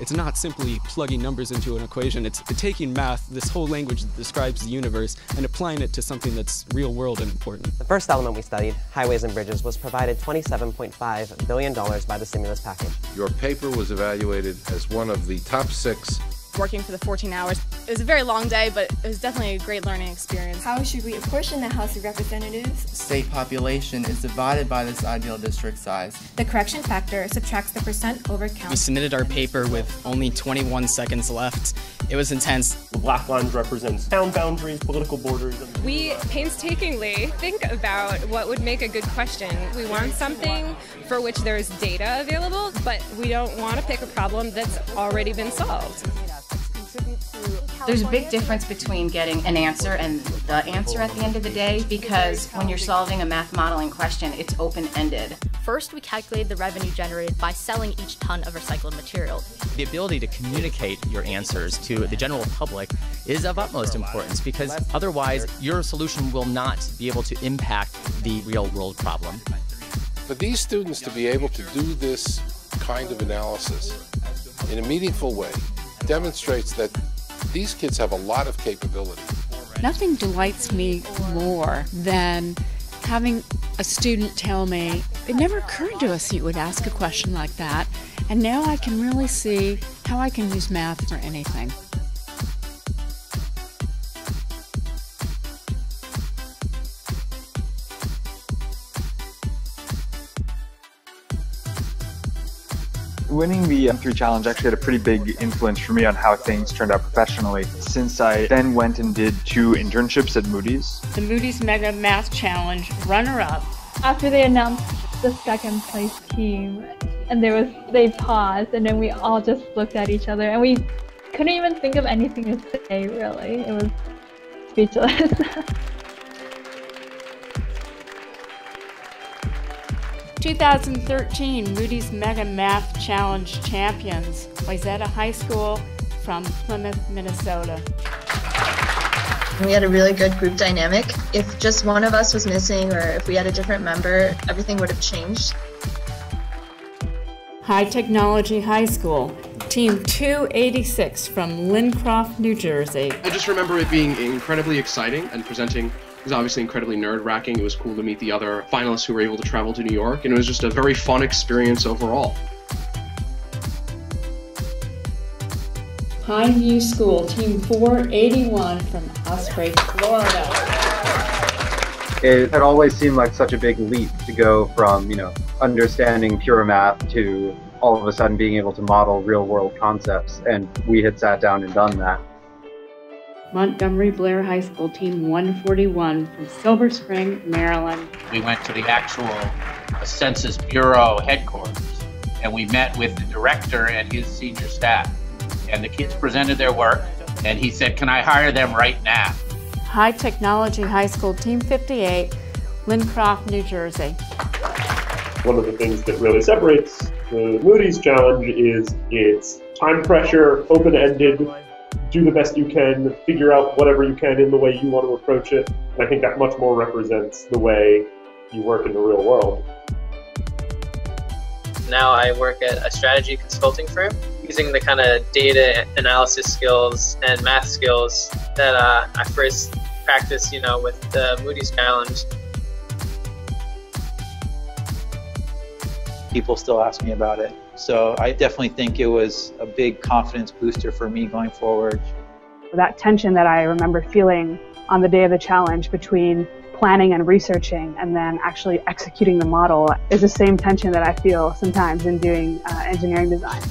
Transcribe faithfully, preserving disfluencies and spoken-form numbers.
It's not simply plugging numbers into an equation. It's taking math, this whole language that describes the universe, and applying it to something that's real world and important. The first element we studied, highways and bridges, was provided twenty-seven point five billion dollars by the stimulus package. Your paper was evaluated as one of the top six. Working for the fourteen hours. It was a very long day, but it was definitely a great learning experience. How should we apportion the House of Representatives? State population is divided by this ideal district size. The correction factor subtracts the percent over count. We submitted our paper with only twenty-one seconds left. It was intense. The black lines represents town boundaries, political borders. We painstakingly think about what would make a good question. We want something for which there is data available, but we don't want to pick a problem that's already been solved. There's a big difference between getting an answer and the answer at the end of the day, because when you're solving a math modeling question, it's open-ended. First, we calculated the revenue generated by selling each ton of recycled material. The ability to communicate your answers to the general public is of utmost importance, because otherwise your solution will not be able to impact the real-world problem. For these students to be able to do this kind of analysis in a meaningful way demonstrates that these kids have a lot of capability. Nothing delights me more than having a student tell me, it never occurred to us you would ask a question like that, and now I can really see how I can use math for anything. Winning the M three Challenge actually had a pretty big influence for me on how things turned out professionally, since I then went and did two internships at Moody's. The Moody's Mega Math Challenge runner-up. After they announced the second place team, and there was they paused, and then we all just looked at each other, and we couldn't even think of anything to say, really. It was speechless. twenty thirteen Moody's Mega Math Challenge champions, Wayzata High School from Plymouth, Minnesota. We had a really good group dynamic. If just one of us was missing, or if we had a different member, everything would have changed. High Technology High School, Team two eighty-six from Lincroft, New Jersey. I just remember it being incredibly exciting, and presenting it was obviously incredibly nerve-wracking. It was cool to meet the other finalists who were able to travel to New York, and it was just a very fun experience overall. Pine View School, Team four eighty-one from Osprey, Florida. It had always seemed like such a big leap to go from, you know, understanding pure math to all of a sudden being able to model real-world concepts, and we had sat down and done that. Montgomery Blair High School, Team one forty-one from Silver Spring, Maryland. We went to the actual Census Bureau headquarters, and we met with the director and his senior staff. And the kids presented their work, and he said, "Can I hire them right now?" High Technology High School, Team fifty-eight, Lincroft, New Jersey. One of the things that really separates the Moody's Challenge is its time pressure, open-ended, do the best you can, figure out whatever you can in the way you want to approach it. And I think that much more represents the way you work in the real world. Now I work at a strategy consulting firm, using the kind of data analysis skills and math skills that uh, I first practiced, you know, with the Moody's Challenge. People still ask me about it. So I definitely think it was a big confidence booster for me going forward. That tension that I remember feeling on the day of the challenge between planning and researching and then actually executing the model is the same tension that I feel sometimes in doing uh, engineering design.